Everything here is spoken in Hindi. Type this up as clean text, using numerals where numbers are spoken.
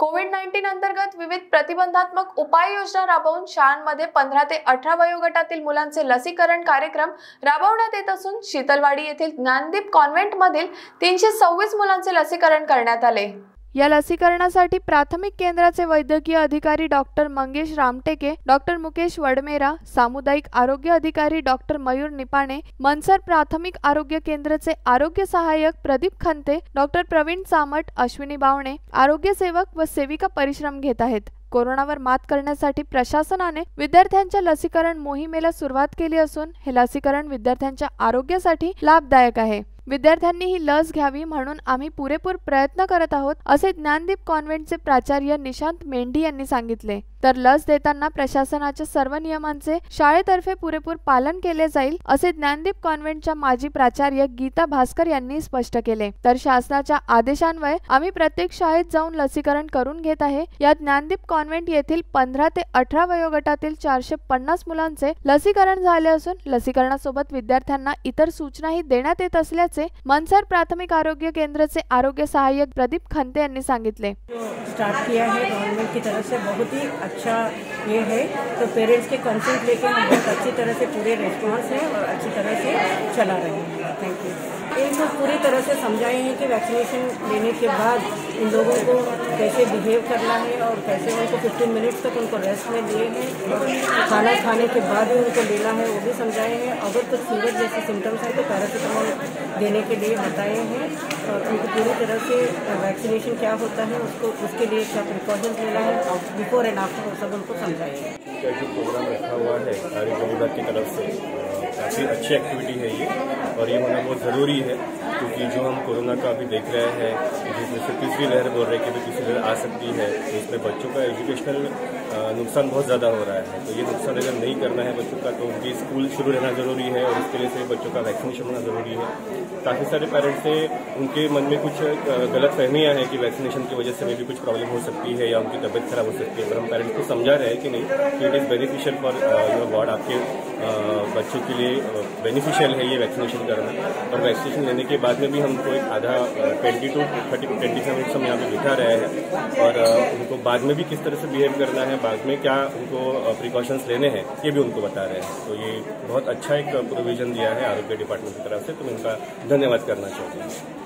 कोविड-19 अंतर्गत विविध प्रतिबंधात्मक उपाययोजना राबवून शाळांमध्ये 15 ते 18 वयोगटातील मुलांचे लसीकरण कार्यक्रम राबवण्यात येत असून शीतलवाडी येथील ज्ञानदीप कॉन्व्हेंट मधील 326 मुलांचे लसीकरण करण्यात आले। या लसीकरणासाठी प्राथमिक केंद्राचे वैद्यकीय अधिकारी डॉक्टर मंगेश रामटेके, डॉक्टर मुकेश वडमेरा, सामुदायिक आरोग्य अधिकारी डॉक्टर मयूर निपाणे, मनसर प्राथमिक आरोग्य केंद्राचे आरोग्य सहाय्यक प्रदीप खंते, डॉक्टर प्रवीण सामट, अश्विनी बावणे आरोग्य सेवक व सेविका परिश्रम घेत आहेत। कोरोनावर मात करण्यासाठी प्रशासनाने विद्यार्थ्यांच्या लसीकरण मोहिमेला सुरुवात केली असून हे लसीकरण विद्यार्थ्यांच्या आरोग्यासाठी लाभदायक आहे। विद्यार्थ्यांनी ही लस घ्यावी म्हणून आम्ही पुरेपूर प्रयत्न करत आहोत असे ज्ञानदीप कॉन्व्हेंटचे प्राचार्य निशांत मेंढी यांनी सांगितले। तर लस देताना प्रशासनाच्या सर्व नियमांचे शाळेतर्फे पुरेपूर पालन केले जाईल असे ज्ञानदीप कॉन्व्हेंटच्या माजी प्राचार्य गीता भास्कर यांनी स्पष्ट केले। तर शासनाच्या आदेशान्वये आम्ही प्रत्येक शाळेत जाऊन लसीकरण करून घेत आहे। या ज्ञानदीप कॉन्व्हेंट येथील 15 ते 18 वयोगटातील 450 मुलांचे लसीकरण झाले असून लसीकरणासोबत विद्यार्थ्यांना इतर सूचनाही देण्यात येत असल्याचे मनसर प्राथमिक आरोग्य केंद्र से आरोग्य सहायक प्रदीप खंते यांनी सांगितले। स्टार्ट किया है गवर्नमेंट की तरफ से बहुत ही अच्छा ये है, तो पेरेंट्स के कंसेंट लेकर हम बहुत अच्छी तरह से पूरे रेस्पॉन्स है और अच्छी तरह से चला रहे हैं। Thank you. एक लोग पूरी तरह से समझाए हैं कि वैक्सीनेशन लेने के बाद इन लोगों को कैसे बिहेव करना है और कैसे उनको 15 मिनट्स तक उनको रेस्ट में दिए हैं और खाना खाने के बाद भी उनको लेना है वो भी समझाए हैं। अगर कुछ फीवर जैसे सिम्टम्स हैं तो पैरासीटामोल देने के लिए बताए हैं और उनको पूरी तरह से वैक्सीनेशन क्या होता है उसको उसके लिए क्या प्रिकॉशंस लेना है और बिफोर एंड आफ्टर सब उनको समझाए हैं। जो प्रोग्राम रखा हुआ है आरोग्य विभाग की तरफ से काफ़ी अच्छी एक्टिविटी है ये और ये होना बहुत ज़रूरी है क्योंकि जो हम कोरोना का अभी देख रहे हैं जिसमें से तीसरी लहर बोल रहे हैं कि भी तीसरी लहर आ सकती है, इसमें बच्चों का एजुकेशनल नुकसान बहुत ज़्यादा हो रहा है। तो ये नुकसान अगर नहीं करना है बच्चों का तो उनकी स्कूल शुरू रहना ज़रूरी है और इसके लिए से बच्चों का वैक्सीनेशन होना ज़रूरी है। काफ़ी सारे पेरेंट्स से उनके मन में कुछ गलत फहमियाँ हैं कि वैक्सीनेशन की वजह से भी कुछ प्रॉब्लम हो सकती है या उनकी तबीयत खराब हो सकती है, पर हम पेरेंट्स को समझा रहे हैं कि नहीं कि it is beneficial for your body, आपके बच्चों के लिए बेनिफिशियल है ये वैक्सीनेशन करना। और वैक्सीनेशन लेने के बाद में भी हमको एक आधा 20 to 25 मिनट्स हम यहाँ पे बिठा रहे हैं और उनको बाद में भी किस तरह से बिहेव करना है, बाद में क्या उनको प्रिकॉशंस लेने हैं ये भी उनको बता रहे हैं। तो ये बहुत अच्छा एक प्रोविजन दिया है आरोग्य डिपार्टमेंट की तरफ से, तो मैं उनका धन्यवाद करना चाहूँगी।